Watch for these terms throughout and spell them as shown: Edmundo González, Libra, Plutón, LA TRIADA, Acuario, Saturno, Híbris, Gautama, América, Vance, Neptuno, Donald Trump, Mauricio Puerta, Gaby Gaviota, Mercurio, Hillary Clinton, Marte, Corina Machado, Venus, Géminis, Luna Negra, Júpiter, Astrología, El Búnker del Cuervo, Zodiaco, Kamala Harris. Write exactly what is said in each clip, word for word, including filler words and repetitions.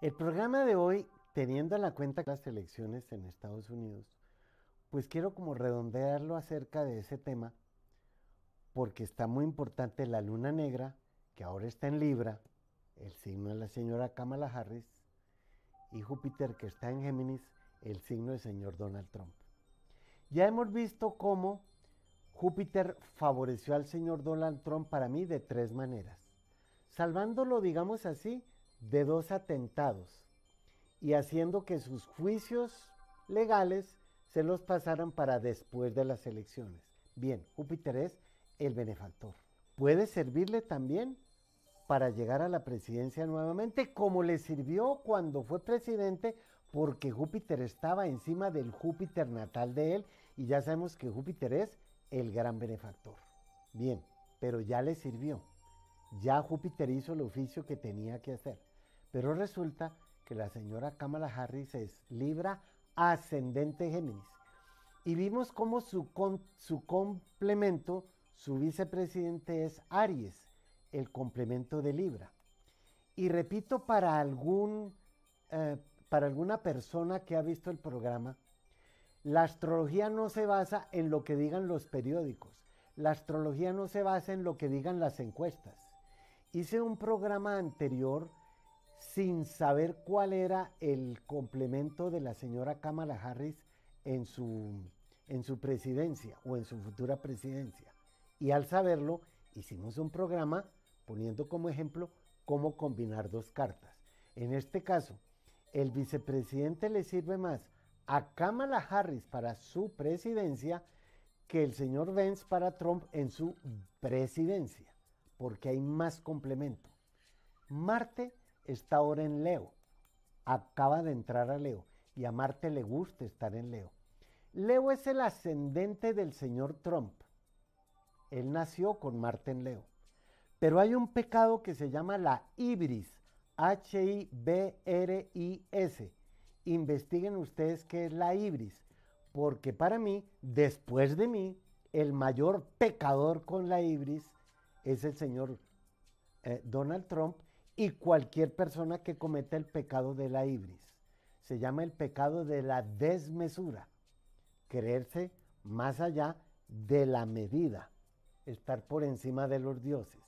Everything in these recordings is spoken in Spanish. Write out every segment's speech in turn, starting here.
El programa de hoy, teniendo en la cuenta las elecciones en Estados Unidos, pues quiero como redondearlo acerca de ese tema, porque está muy importante la Luna Negra, que ahora está en Libra, el signo de la señora Kamala Harris, y Júpiter, que está en Géminis, el signo del señor Donald Trump. Ya hemos visto cómo Júpiter favoreció al señor Donald Trump para mí de tres maneras, salvándolo, digamos así, de dos atentados y haciendo que sus juicios legales se los pasaran para después de las elecciones. Bien, Júpiter es el benefactor. Puede servirle también para llegar a la presidencia nuevamente, como le sirvió cuando fue presidente, porque Júpiter estaba encima del Júpiter natal de él, y ya sabemos que Júpiter es el gran benefactor. Bien, pero ya le sirvió. Ya Júpiter hizo el oficio que tenía que hacer. Pero resulta que la señora Kamala Harris es Libra ascendente Géminis. Y vimos cómo su, con, su complemento, su vicepresidente es Aries, el complemento de Libra. Y repito, para, algún, eh, para alguna persona que ha visto el programa, la astrología no se basa en lo que digan los periódicos. La astrología no se basa en lo que digan las encuestas. Hice un programa anterior sin saber cuál era el complemento de la señora Kamala Harris en su, en su presidencia o en su futura presidencia. Y al saberlo, hicimos un programa poniendo como ejemplo cómo combinar dos cartas. En este caso, el vicepresidente le sirve más a Kamala Harris para su presidencia que el señor Vance para Trump en su presidencia, porque hay más complemento. Marte está ahora en Leo, acaba de entrar a Leo, y a Marte le gusta estar en Leo. Leo es el ascendente del señor Trump, él nació con Marte en Leo, pero hay un pecado que se llama la Híbris, H I B R I S. Investiguen ustedes qué es la Híbris, porque para mí, después de mí, el mayor pecador con la Híbris es el señor eh, Donald Trump y cualquier persona que cometa el pecado de la híbris. Se llama el pecado de la desmesura, creerse más allá de la medida, estar por encima de los dioses.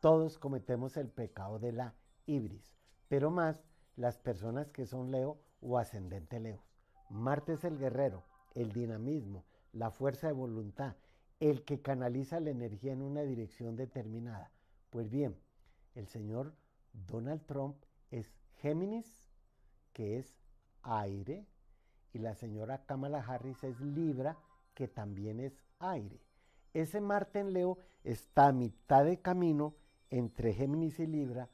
Todos cometemos el pecado de la híbris, pero más las personas que son Leo o ascendente Leo. Marte es el guerrero, el dinamismo, la fuerza de voluntad, el que canaliza la energía en una dirección determinada. Pues bien, el señor Donald Trump es Géminis, que es aire, y la señora Kamala Harris es Libra, que también es aire. Ese Marte en Leo está a mitad de camino entre Géminis y Libra,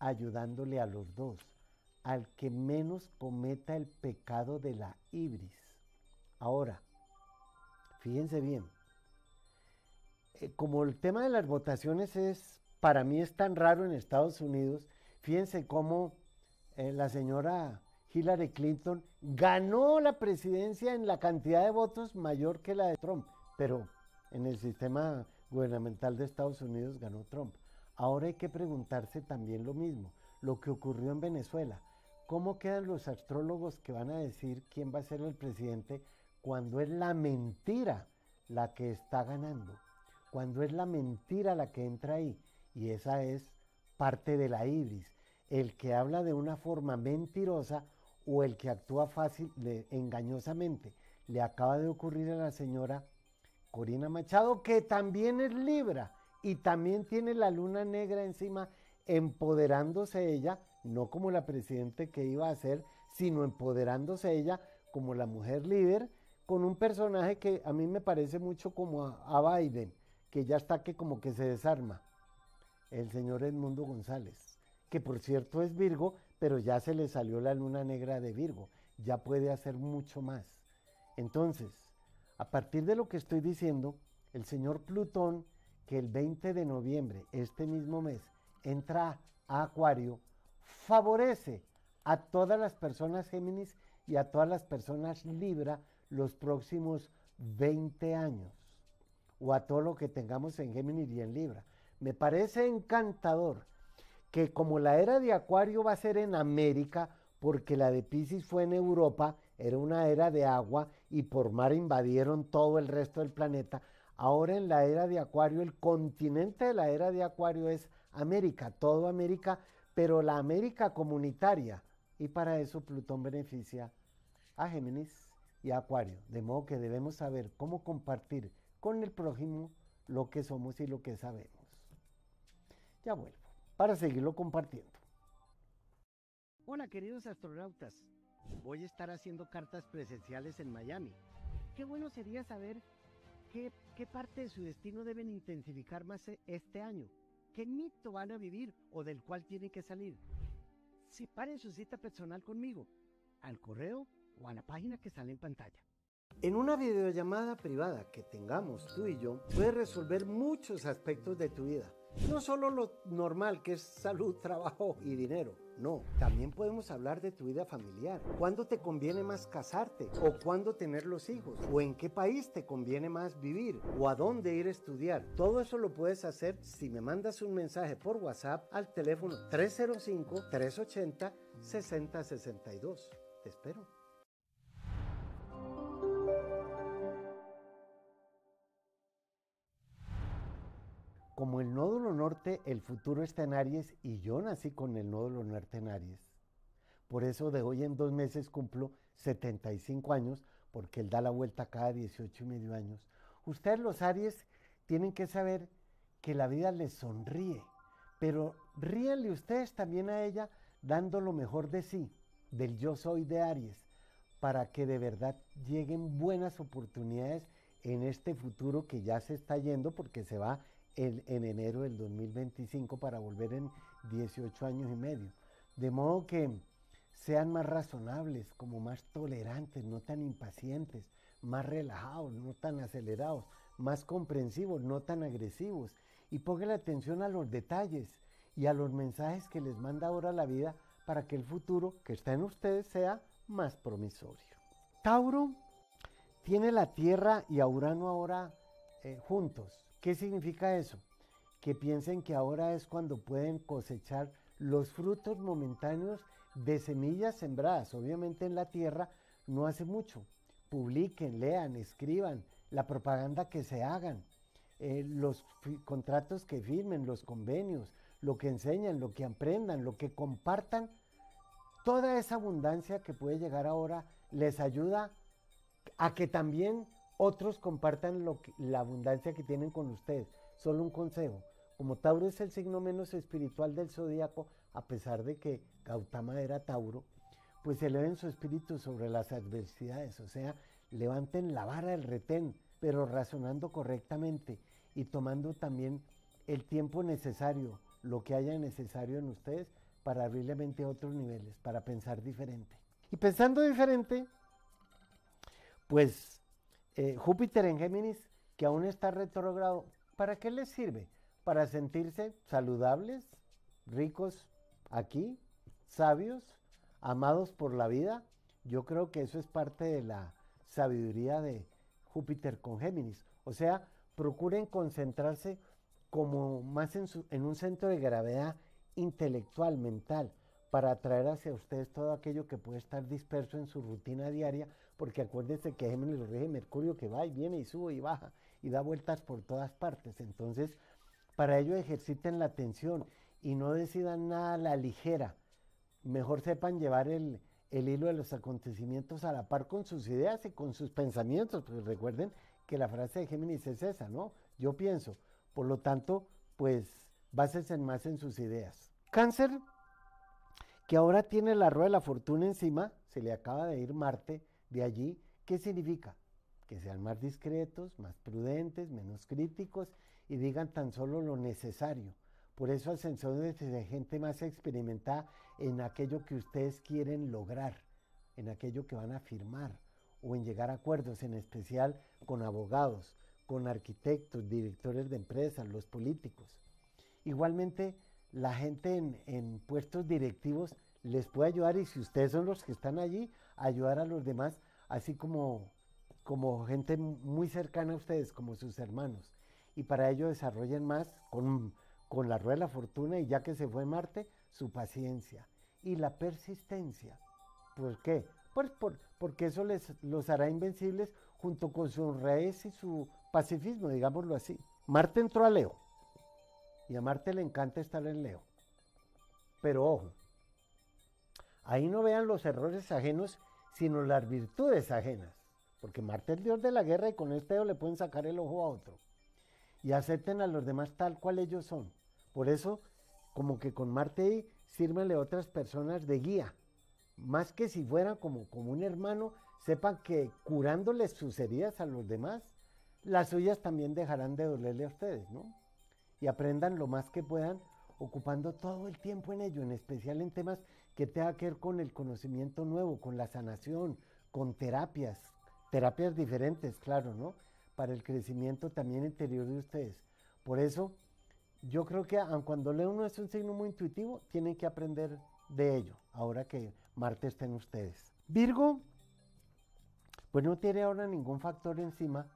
ayudándole a los dos, al que menos cometa el pecado de la híbris. Ahora, fíjense bien, como el tema de las votaciones es, para mí es tan raro en Estados Unidos, fíjense cómo eh, la señora Hillary Clinton ganó la presidencia en la cantidad de votos mayor que la de Trump, pero en el sistema gubernamental de Estados Unidos ganó Trump. Ahora hay que preguntarse también lo mismo, lo que ocurrió en Venezuela. ¿Cómo quedan los astrólogos que van a decir quién va a ser el presidente cuando es la mentira la que está ganando? Cuando es la mentira la que entra ahí, y esa es parte de la híbris, el que habla de una forma mentirosa o el que actúa fácil, le, engañosamente. Le acaba de ocurrir a la señora Corina Machado, que también es Libra y también tiene la luna negra encima, empoderándose ella, no como la presidente que iba a ser, sino empoderándose ella como la mujer líder, con un personaje que a mí me parece mucho como a, a Biden, que ya está que como que se desarma, el señor Edmundo González, que por cierto es Virgo, pero ya se le salió la luna negra de Virgo, ya puede hacer mucho más. Entonces, a partir de lo que estoy diciendo, el señor Plutón, que el veinte de noviembre, este mismo mes, entra a Acuario, favorece a todas las personas Géminis y a todas las personas Libra los próximos veinte años. O a todo lo que tengamos en Géminis y en Libra. Me parece encantador que como la era de Acuario va a ser en América, porque la de Piscis fue en Europa, era una era de agua y por mar invadieron todo el resto del planeta. Ahora en la era de Acuario, el continente de la era de Acuario es América, todo América, pero la América comunitaria. Y para eso Plutón beneficia a Géminis y a Acuario. De modo que debemos saber cómo compartir con el prójimo lo que somos y lo que sabemos. Ya vuelvo para seguirlo compartiendo. Hola queridos astronautas, voy a estar haciendo cartas presenciales en Miami. Qué bueno sería saber qué, qué parte de su destino deben intensificar más este año, qué mito van a vivir o del cual tienen que salir. Separen su cita personal conmigo, al correo o a la página que sale en pantalla. En una videollamada privada que tengamos tú y yo, puedes resolver muchos aspectos de tu vida. No solo lo normal, que es salud, trabajo y dinero. No, también podemos hablar de tu vida familiar. ¿Cuándo te conviene más casarte? ¿O cuándo tener los hijos? ¿O en qué país te conviene más vivir? ¿O a dónde ir a estudiar? Todo eso lo puedes hacer si me mandas un mensaje por WhatsApp al teléfono tres cero cinco, tres ochenta, sesenta sesenta y dos. Te espero. Como el nódulo norte, el futuro está en Aries y yo nací con el nódulo norte en Aries. Por eso de hoy en dos meses cumplo setenta y cinco años, porque él da la vuelta cada dieciocho y medio años. Ustedes los Aries tienen que saber que la vida les sonríe, pero ríanle ustedes también a ella dando lo mejor de sí, del yo soy de Aries, para que de verdad lleguen buenas oportunidades en este futuro que ya se está yendo porque se va El, en enero del dos mil veinticinco para volver en dieciocho años y medio. De modo que sean más razonables, como más tolerantes, no tan impacientes, más relajados, no tan acelerados, más comprensivos, no tan agresivos. Y pónganle atención a los detalles y a los mensajes que les manda ahora la vida para que el futuro que está en ustedes sea más promisorio. Tauro tiene la Tierra y a Urano ahora eh, juntos. ¿Qué significa eso? Que piensen que ahora es cuando pueden cosechar los frutos momentáneos de semillas sembradas, obviamente en la tierra no hace mucho. Publiquen, lean, escriban, la propaganda que se hagan, eh, los contratos que firmen, los convenios, lo que enseñan, lo que aprendan, lo que compartan, toda esa abundancia que puede llegar ahora les ayuda a que también otros compartan lo que, la abundancia que tienen con ustedes. Solo un consejo. Como Tauro es el signo menos espiritual del Zodíaco, a pesar de que Gautama era Tauro, pues eleven su espíritu sobre las adversidades. O sea, levanten la vara del retén, pero razonando correctamente y tomando también el tiempo necesario, lo que haya necesario en ustedes para abrir la mente a otros niveles, para pensar diferente. Y pensando diferente, pues... Eh, Júpiter en Géminis, que aún está retrógrado, ¿para qué les sirve? Para sentirse saludables, ricos aquí, sabios, amados por la vida. Yo creo que eso es parte de la sabiduría de Júpiter con Géminis. O sea, procuren concentrarse como más en, su, en un centro de gravedad intelectual, mental, para atraer hacia ustedes todo aquello que puede estar disperso en su rutina diaria, porque acuérdense que Géminis lo rige Mercurio, que va y viene y sube y baja y da vueltas por todas partes. Entonces, para ello ejerciten la atención y no decidan nada a la ligera. Mejor sepan llevar el, el hilo de los acontecimientos a la par con sus ideas y con sus pensamientos, porque recuerden que la frase de Géminis es esa, ¿no? Yo pienso. Por lo tanto, pues, básense más en sus ideas. Cáncer, que ahora tiene la rueda de la fortuna encima, se le acaba de ir Marte de allí. ¿Qué significa? Que sean más discretos, más prudentes, menos críticos y digan tan solo lo necesario. Por eso ascensores de gente más experimentada en aquello que ustedes quieren lograr, en aquello que van a firmar o en llegar a acuerdos, en especial con abogados, con arquitectos, directores de empresas, los políticos. Igualmente, la gente en, en puestos directivos les puede ayudar, y si ustedes son los que están allí, ayudar a los demás, así como, como gente muy cercana a ustedes, como sus hermanos. Y para ello desarrollen más, con, con la rueda de la fortuna, y ya que se fue Marte, su paciencia y la persistencia. ¿Por qué? Pues por, porque eso les, los hará invencibles junto con su honradez y su pacifismo, digámoslo así. Marte entró a Leo, y a Marte le encanta estar en Leo. Pero ojo, ahí no vean los errores ajenos, sino las virtudes ajenas, porque Marte es el dios de la guerra y con este dedo le pueden sacar el ojo a otro. Y acepten a los demás tal cual ellos son. Por eso, como que con Marte ahí, sírvanle a otras personas de guía. Más que si fueran como, como un hermano, sepan que curándoles sus heridas a los demás, las suyas también dejarán de dolerle a ustedes, ¿no? Y aprendan lo más que puedan, ocupando todo el tiempo en ello, en especial en temas que tengan que ver con el conocimiento nuevo, con la sanación, con terapias, terapias diferentes, claro, ¿no? Para el crecimiento también interior de ustedes. Por eso, yo creo que aun cuando Leo es un signo muy intuitivo, tienen que aprender de ello, ahora que Marte está en ustedes. Virgo, pues no tiene ahora ningún factor encima,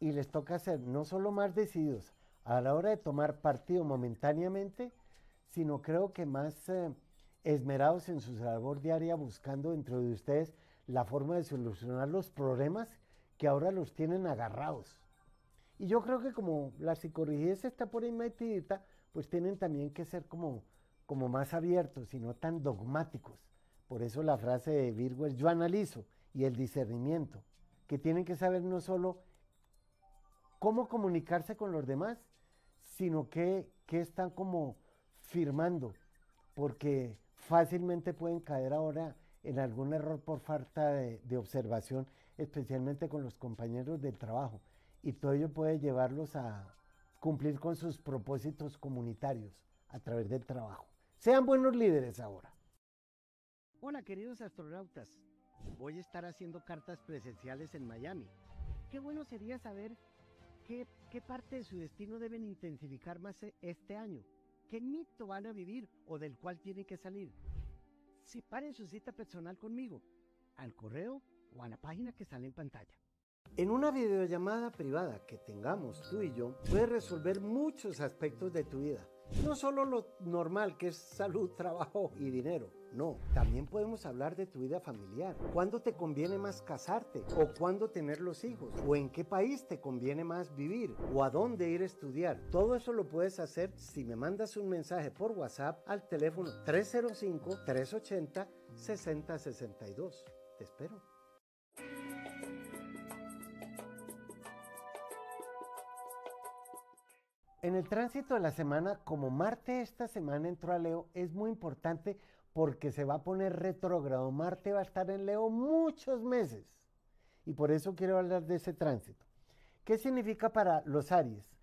y les toca ser no solo más decididos a la hora de tomar partido momentáneamente, sino creo que más eh, esmerados en su labor diaria, buscando dentro de ustedes la forma de solucionar los problemas que ahora los tienen agarrados. Y yo creo que como la psicorrigidez está por ahí metidita, pues tienen también que ser como, como más abiertos y no tan dogmáticos. Por eso la frase de Virgo es yo analizo, y el discernimiento, que tienen que saber no solo cómo comunicarse con los demás, sino que, que están como firmando, porque fácilmente pueden caer ahora en algún error por falta de, de observación, especialmente con los compañeros del trabajo, y todo ello puede llevarlos a cumplir con sus propósitos comunitarios a través del trabajo. Sean buenos líderes ahora. Hola queridos astronautas, voy a estar haciendo cartas presenciales en Miami. Qué bueno sería saber ¿Qué, ¿Qué parte de su destino deben intensificar más este año? ¿Qué mito van a vivir o del cual tienen que salir? Separen su cita personal conmigo, al correo o a la página que sale en pantalla. En una videollamada privada que tengamos tú y yo, puedes resolver muchos aspectos de tu vida. No solo lo normal, que es salud, trabajo y dinero. No, también podemos hablar de tu vida familiar. ¿Cuándo te conviene más casarte? ¿O cuándo tener los hijos? ¿O en qué país te conviene más vivir? ¿O a dónde ir a estudiar? Todo eso lo puedes hacer si me mandas un mensaje por WhatsApp al teléfono tres cero cinco, tres ochenta, sesenta sesenta y dos. Te espero. En el tránsito de la semana, como Marte esta semana entró a Leo, es muy importante porque se va a poner retrógrado. Marte va a estar en Leo muchos meses, y por eso quiero hablar de ese tránsito. ¿Qué significa para los Aries?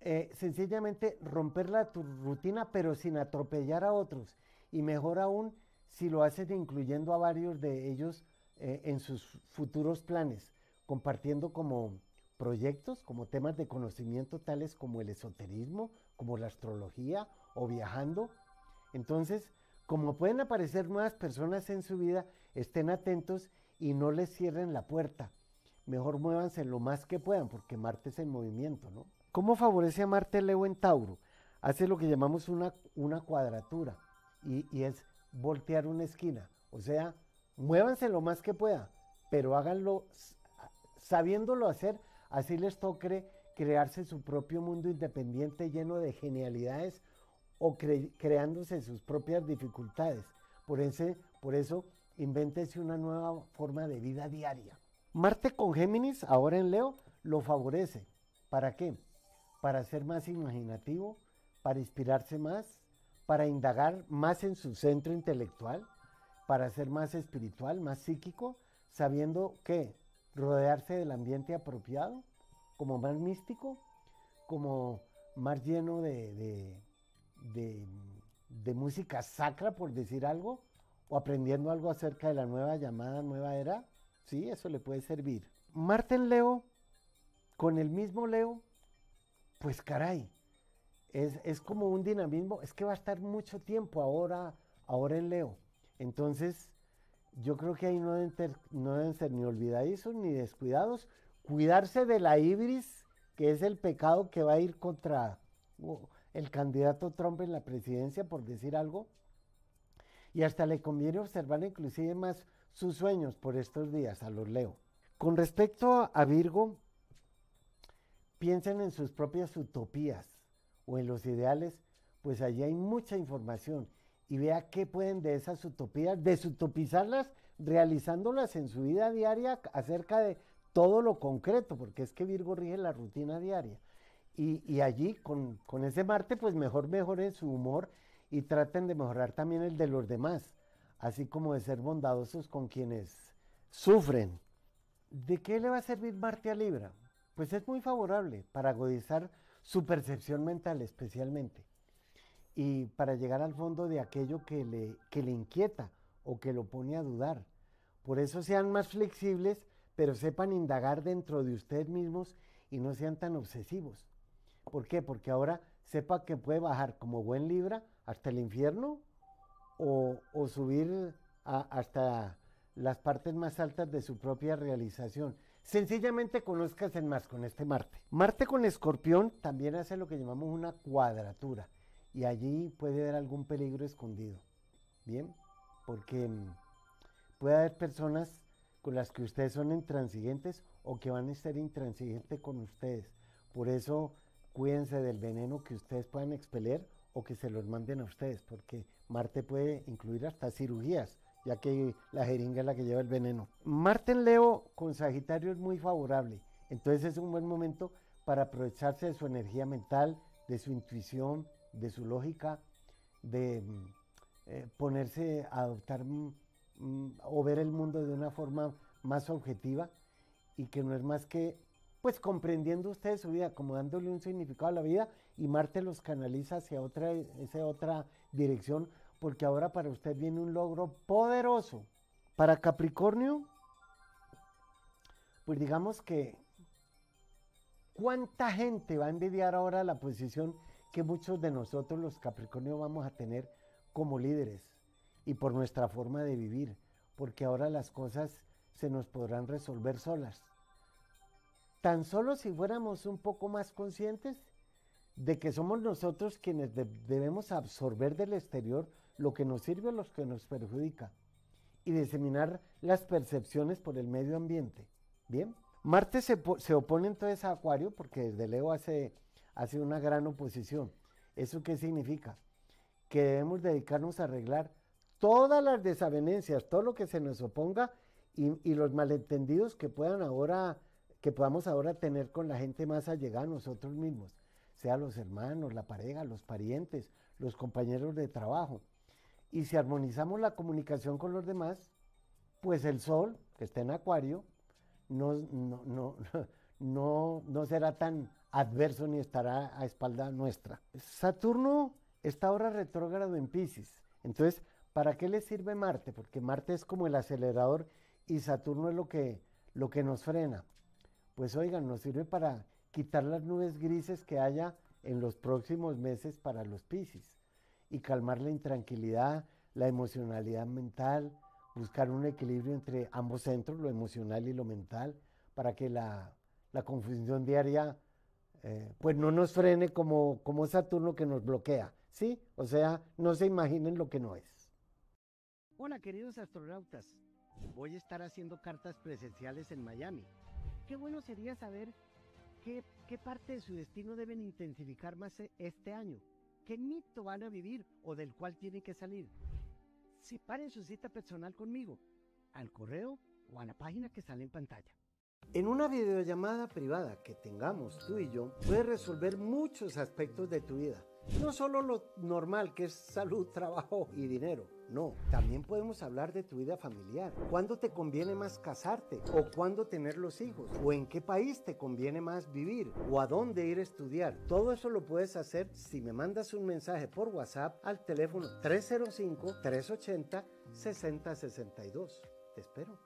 Eh, sencillamente romper la tu rutina, pero sin atropellar a otros, y mejor aún si lo haces incluyendo a varios de ellos eh, en sus futuros planes, compartiendo como proyectos, como temas de conocimiento tales como el esoterismo, como la astrología o viajando. Entonces, como pueden aparecer nuevas personas en su vida, estén atentos y no les cierren la puerta. Mejor muévanse lo más que puedan, porque Marte es en movimiento, ¿no? ¿Cómo favorece a Marte Leo en Tauro? Hace lo que llamamos una, una cuadratura, y, y es voltear una esquina. O sea, muévanse lo más que puedan, pero háganlo sabiéndolo hacer. Así les toque crearse su propio mundo independiente lleno de genialidades, o cre creándose sus propias dificultades. Por, ese, por eso, invéntese una nueva forma de vida diaria. Marte con Géminis, ahora en Leo, lo favorece. ¿Para qué? Para ser más imaginativo, para inspirarse más, para indagar más en su centro intelectual, para ser más espiritual, más psíquico, sabiendo que rodearse del ambiente apropiado, como más místico, como más lleno de, de, de, de música sacra, por decir algo, o aprendiendo algo acerca de la nueva llamada, nueva era. Sí, eso le puede servir. Marte en Leo, con el mismo Leo, pues caray, es, es como un dinamismo, es que va a estar mucho tiempo ahora, ahora en Leo. Entonces, yo creo que ahí no deben, ter, no deben ser ni olvidadizos ni descuidados. Cuidarse de la híbris, que es el pecado que va a ir contra, el candidato Trump en la presidencia, por decir algo, y hasta le conviene observar inclusive más sus sueños por estos días, a los Leo. Con respecto a Virgo, piensen en sus propias utopías o en los ideales, pues allí hay mucha información, y vea qué pueden de esas utopías, desutopizarlas, realizándolas en su vida diaria acerca de todo lo concreto, porque es que Virgo rige la rutina diaria. Y, y allí, con, con ese Marte, pues mejor mejoren su humor y traten de mejorar también el de los demás, así como de ser bondadosos con quienes sufren. ¿De qué le va a servir Marte a Libra? Pues es muy favorable para agudizar su percepción mental especialmente y para llegar al fondo de aquello que le, que le inquieta o que lo pone a dudar. Por eso sean más flexibles, pero sepan indagar dentro de ustedes mismos y no sean tan obsesivos. ¿Por qué? Porque ahora sepa que puede bajar como buen Libra hasta el infierno o, o subir a, hasta las partes más altas de su propia realización. Sencillamente conózcase más con este Marte. Marte con Escorpión también hace lo que llamamos una cuadratura y allí puede haber algún peligro escondido, ¿bien? Porque puede haber personas con las que ustedes son intransigentes o que van a ser intransigentes con ustedes. Por eso cuídense del veneno que ustedes puedan expeler o que se los manden a ustedes, porque Marte puede incluir hasta cirugías, ya que la jeringa es la que lleva el veneno. Marte en Leo con Sagitario es muy favorable, entonces es un buen momento para aprovecharse de su energía mental, de su intuición, de su lógica, de eh, ponerse a adoptar mm, o ver el mundo de una forma más objetiva, y que no es más que, pues, comprendiendo ustedes su vida, como dándole un significado a la vida, y Marte los canaliza hacia otra, hacia otra dirección, porque ahora para usted viene un logro poderoso. Para Capricornio, pues digamos que cuánta gente va a envidiar ahora la posición que muchos de nosotros los Capricornio vamos a tener como líderes y por nuestra forma de vivir, porque ahora las cosas se nos podrán resolver solas. Tan solo si fuéramos un poco más conscientes de que somos nosotros quienes de- debemos absorber del exterior lo que nos sirve o lo que nos perjudica y diseminar las percepciones por el medio ambiente. Bien, Marte se, se opone entonces a Acuario porque desde Leo hace, hace una gran oposición. ¿Eso qué significa? Que debemos dedicarnos a arreglar todas las desavenencias, todo lo que se nos oponga y, y los malentendidos que puedan ahora... que podamos ahora tener con la gente más allegada a nosotros mismos, sea los hermanos, la pareja, los parientes, los compañeros de trabajo. Y si armonizamos la comunicación con los demás, pues el Sol, que está en Acuario, no, no, no, no, no será tan adverso ni estará a espalda nuestra. Saturno está ahora retrógrado en Piscis. Entonces, ¿para qué le sirve Marte? Porque Marte es como el acelerador y Saturno es lo que, lo que nos frena. Pues oigan, nos sirve para quitar las nubes grises que haya en los próximos meses para los Piscis y calmar la intranquilidad, la emocionalidad mental, buscar un equilibrio entre ambos centros, lo emocional y lo mental, para que la, la confusión diaria eh, pues no nos frene como, como Saturno que nos bloquea, ¿sí? O sea, no se imaginen lo que no es. Hola, queridos astronautas, voy a estar haciendo cartas presenciales en Miami. Qué bueno sería saber qué, qué parte de su destino deben intensificar más este año, qué mito van a vivir o del cual tienen que salir. Separen su cita personal conmigo, al correo o a la página que sale en pantalla. En una videollamada privada que tengamos tú y yo, puedes resolver muchos aspectos de tu vida. No solo lo normal, que es salud, trabajo y dinero. No, también podemos hablar de tu vida familiar. ¿Cuándo te conviene más casarte? ¿O cuándo tener los hijos? ¿O en qué país te conviene más vivir? ¿O a dónde ir a estudiar? Todo eso lo puedes hacer si me mandas un mensaje por WhatsApp al teléfono tres cero cinco, tres ochenta, sesenta sesenta y dos. Te espero.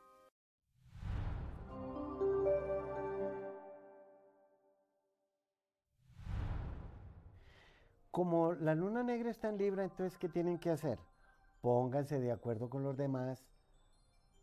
Como la Luna Negra está en Libra, entonces, ¿qué tienen que hacer? Pónganse de acuerdo con los demás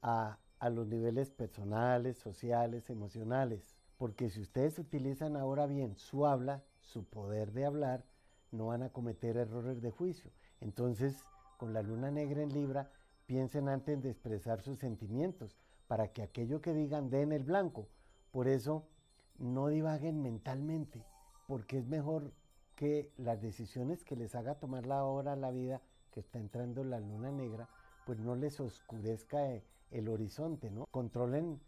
a, a los niveles personales, sociales, emocionales. Porque si ustedes utilizan ahora bien su habla, su poder de hablar, no van a cometer errores de juicio. Entonces, con la luna negra en Libra, piensen antes de expresar sus sentimientos, para que aquello que digan den el blanco. Por eso, no divaguen mentalmente, porque es mejor que las decisiones que les haga tomar la hora, la vida, que está entrando la luna negra, pues no les oscurezca el horizonte, ¿no? Controlen,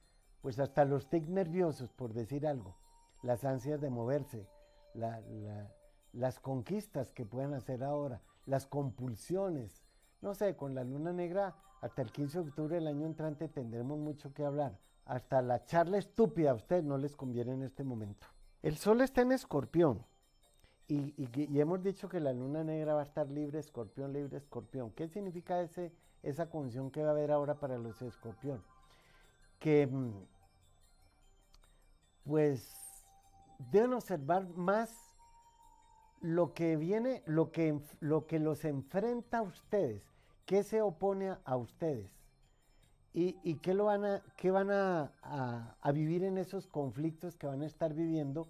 pues hasta los tics nerviosos, por decir algo, las ansias de moverse, la, la, las conquistas que puedan hacer ahora, las compulsiones. No sé, con la luna negra, hasta el quince de octubre del año entrante tendremos mucho que hablar. Hasta la charla estúpida a ustedes no les conviene en este momento. El sol está en Escorpión. Y, y, y hemos dicho que la luna negra va a estar libre, escorpión, libre, escorpión. ¿Qué significa ese, esa conjunción que va a haber ahora para los escorpión? Que, pues, deben observar más lo que viene, lo que, lo que los enfrenta a ustedes, qué se opone a ustedes y, y qué, lo van a, qué van a, a, a vivir en esos conflictos que van a estar viviendo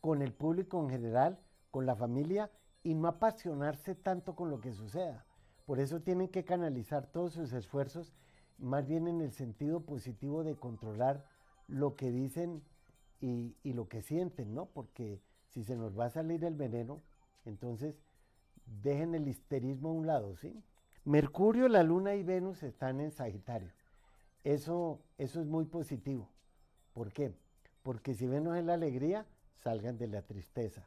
con el público en general, con la familia, y no apasionarse tanto con lo que suceda. Por eso tienen que canalizar todos sus esfuerzos, más bien en el sentido positivo de controlar lo que dicen y, y lo que sienten, ¿no? Porque si se nos va a salir el veneno, entonces dejen el histerismo a un lado, ¿sí? Mercurio, la luna y Venus están en Sagitario. Eso, eso es muy positivo. ¿Por qué? Porque si Venus es la alegría, salgan de la tristeza.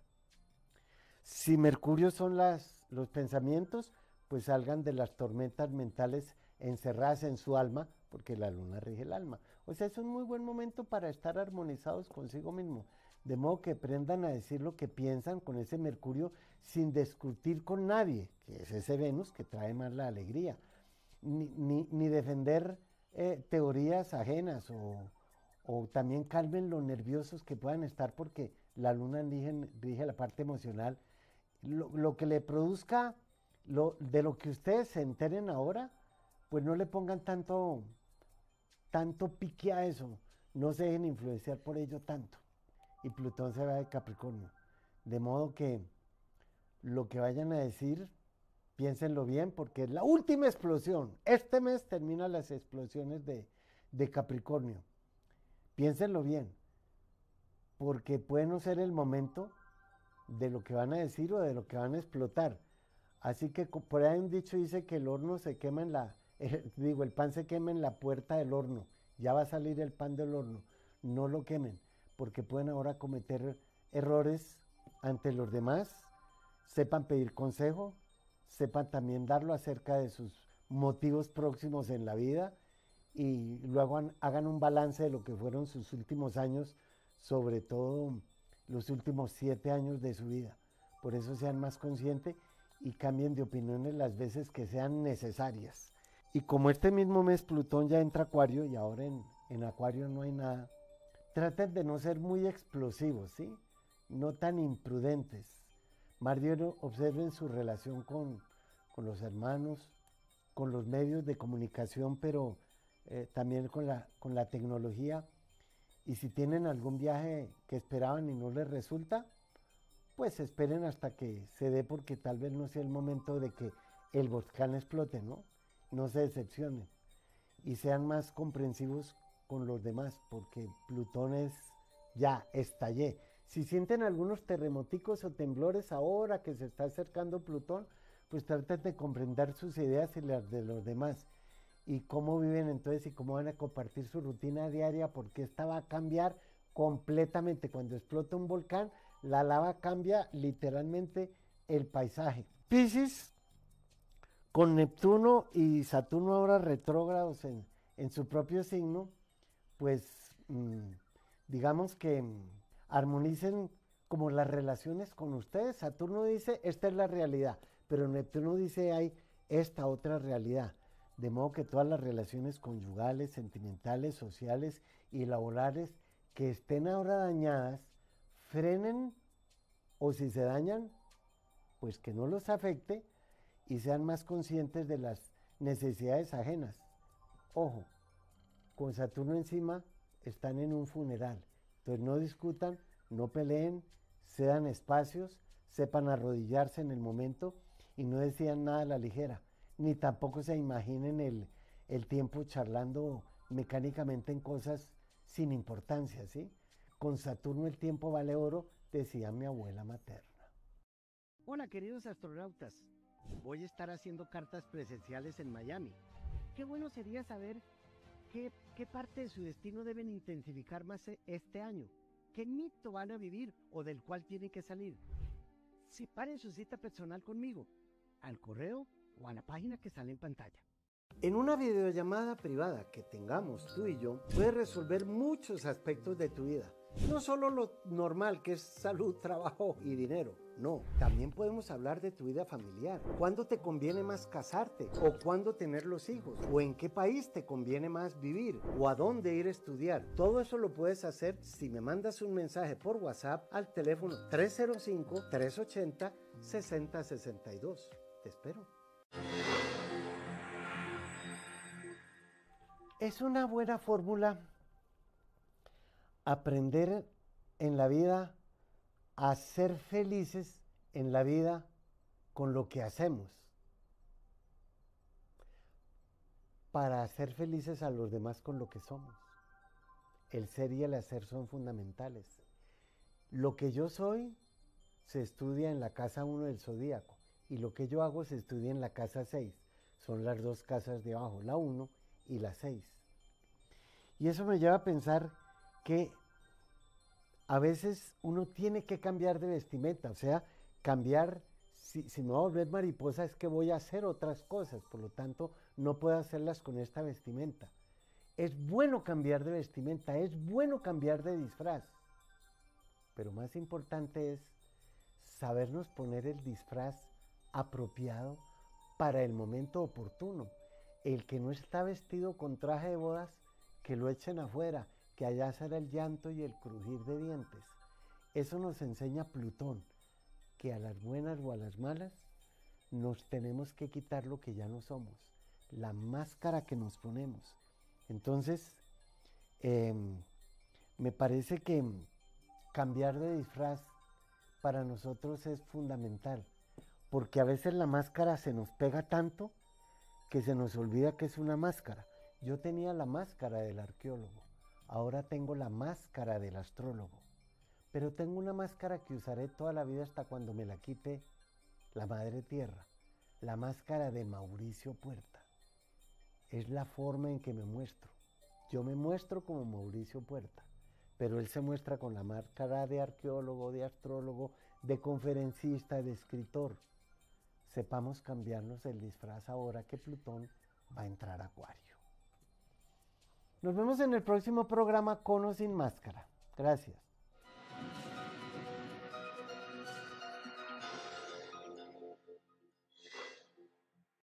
Si Mercurio son las, los pensamientos, pues salgan de las tormentas mentales encerradas en su alma, porque la luna rige el alma. O sea, es un muy buen momento para estar armonizados consigo mismo, de modo que aprendan a decir lo que piensan con ese Mercurio sin discutir con nadie, que es ese Venus que trae más la alegría, ni, ni, ni defender eh, teorías ajenas o, o también calmen los nerviosos que puedan estar, porque la luna rige, rige la parte emocional. Lo, lo que le produzca, lo, de lo que ustedes se enteren ahora, pues no le pongan tanto, tanto pique a eso, no se dejen influenciar por ello tanto. Y Plutón se va de Capricornio, de modo que lo que vayan a decir, piénsenlo bien, porque es la última explosión. Este mes terminan las explosiones de, de Capricornio. Piénsenlo bien, porque puede no ser el momento de lo que van a decir o de lo que van a explotar. Así que por ahí un dicho dice que el horno se quema en la, eh, digo, el pan se quema en la puerta del horno. Ya va a salir el pan del horno. No lo quemen, porque pueden ahora cometer errores ante los demás. Sepan pedir consejo, sepan también darlo acerca de sus motivos próximos en la vida y luego han, hagan un balance de lo que fueron sus últimos años, sobre todo los últimos siete años de su vida. Por eso sean más conscientes y cambien de opiniones las veces que sean necesarias. Y como este mismo mes Plutón ya entra a Acuario y ahora en, en Acuario no hay nada, traten de no ser muy explosivos, ¿sí? No tan imprudentes. Más bien observen su relación con, con los hermanos, con los medios de comunicación, pero eh, también con la, con la tecnología. Y si tienen algún viaje que esperaban y no les resulta, pues esperen hasta que se dé, porque tal vez no sea el momento de que el volcán explote, ¿no? No se decepcionen y sean más comprensivos con los demás, porque Plutón es ya, estallé. Si sienten algunos terremoticos o temblores ahora que se está acercando Plutón, pues traten de comprender sus ideas y las de los demás, y cómo viven entonces y cómo van a compartir su rutina diaria, porque esta va a cambiar completamente. Cuando explota un volcán, la lava cambia literalmente el paisaje. Piscis, con Neptuno y Saturno ahora retrógrados en, en su propio signo, pues mmm, digamos que mmm, armonicen como las relaciones con ustedes. Saturno dice, esta es la realidad, pero Neptuno dice, hay esta otra realidad. De modo que todas las relaciones conyugales, sentimentales, sociales y laborales que estén ahora dañadas, frenen, o si se dañan, pues que no los afecte y sean más conscientes de las necesidades ajenas. Ojo, con Saturno encima están en un funeral, entonces no discutan, no peleen, cedan espacios, sepan arrodillarse en el momento y no decían nada a la ligera, ni tampoco se imaginen el, el tiempo charlando mecánicamente en cosas sin importancia, ¿sí? Con Saturno el tiempo vale oro, decía mi abuela materna. Hola queridos astronautas, voy a estar haciendo cartas presenciales en Miami. Qué bueno sería saber qué, qué parte de su destino deben intensificar más este año, qué mito van a vivir o del cual tienen que salir. Separen su cita personal conmigo, al correo o a la página que sale en pantalla. En una videollamada privada que tengamos tú y yo, puedes resolver muchos aspectos de tu vida. No solo lo normal que es salud, trabajo y dinero, no. También podemos hablar de tu vida familiar. ¿Cuándo te conviene más casarte? ¿O cuándo tener los hijos? ¿O en qué país te conviene más vivir? ¿O a dónde ir a estudiar? Todo eso lo puedes hacer si me mandas un mensaje por WhatsApp al teléfono tres cero cinco, tres ochenta, sesenta sesenta y dos. Te espero. Es una buena fórmula aprender en la vida a ser felices en la vida con lo que hacemos, para hacer felices a los demás con lo que somos. El ser y el hacer son fundamentales. Lo que yo soy se estudia en la casa uno del Zodíaco y lo que yo hago se estudia en la casa seis. Son las dos casas de abajo, la uno y la seis. Y eso me lleva a pensar que a veces uno tiene que cambiar de vestimenta, o sea, cambiar, si, si me voy a volver mariposa es que voy a hacer otras cosas, por lo tanto no puedo hacerlas con esta vestimenta. Es bueno cambiar de vestimenta, es bueno cambiar de disfraz, pero más importante es sabernos poner el disfraz apropiado para el momento oportuno. El que no está vestido con traje de bodas, que lo echen afuera, que allá será el llanto y el crujir de dientes. Eso nos enseña Plutón, que a las buenas o a las malas nos tenemos que quitar lo que ya no somos, la máscara que nos ponemos. Entonces, eh, me parece que cambiar de disfraz para nosotros es fundamental, porque a veces la máscara se nos pega tanto que se nos olvida que es una máscara. Yo tenía la máscara del arqueólogo, ahora tengo la máscara del astrólogo, pero tengo una máscara que usaré toda la vida hasta cuando me la quite la Madre Tierra, la máscara de Mauricio Puerta. Es la forma en que me muestro. Yo me muestro como Mauricio Puerta, pero él se muestra con la máscara de arqueólogo, de astrólogo, de conferencista, de escritor. Sepamos cambiarnos el disfraz ahora que Plutón va a entrar a Acuario. Nos vemos en el próximo programa con o sin máscara. Gracias.